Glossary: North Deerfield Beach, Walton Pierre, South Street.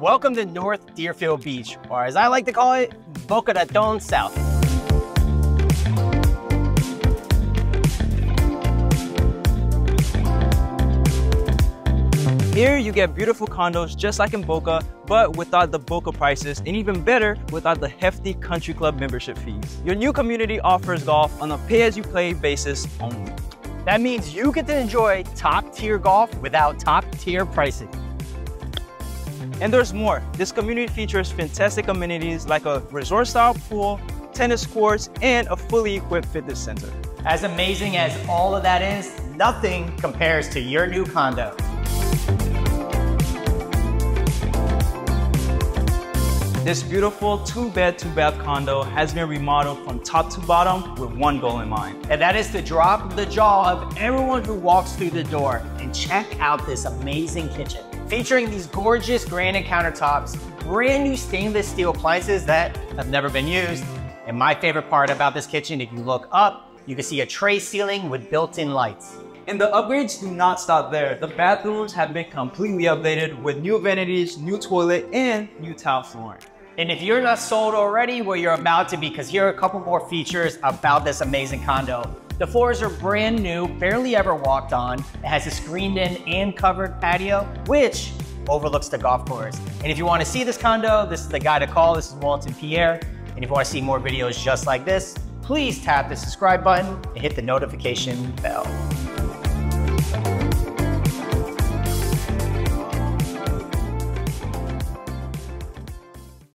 Welcome to North Deerfield Beach, or as I like to call it, Boca Raton South. Here you get beautiful condos just like in Boca, but without the Boca prices, and even better, without the hefty country club membership fees. Your new community offers golf on a pay-as-you-play basis only. That means you get to enjoy top-tier golf without top-tier pricing. And there's more. This community features fantastic amenities like a resort-style pool, tennis courts, and a fully equipped fitness center. As amazing as all of that is, nothing compares to your new condo. This beautiful two-bed, two-bath condo has been remodeled from top to bottom with one goal in mind. And that is to drop the jaw of everyone who walks through the door. And check out this amazing kitchen, featuring these gorgeous granite countertops, brand new stainless steel appliances that have never been used. And my favorite part about this kitchen, if you look up, you can see a tray ceiling with built-in lights. And the upgrades do not stop there. The bathrooms have been completely updated with new vanities, new toilet, and new tile flooring. And if you're not sold already, well, you're about to be, because here are a couple more features about this amazing condo. The floors are brand new, barely ever walked on. It has a screened-in and covered patio, which overlooks the golf course. And if you want to see this condo, this is the guy to call. This is Walton Pierre. And if you want to see more videos just like this, please tap the subscribe button and hit the notification bell.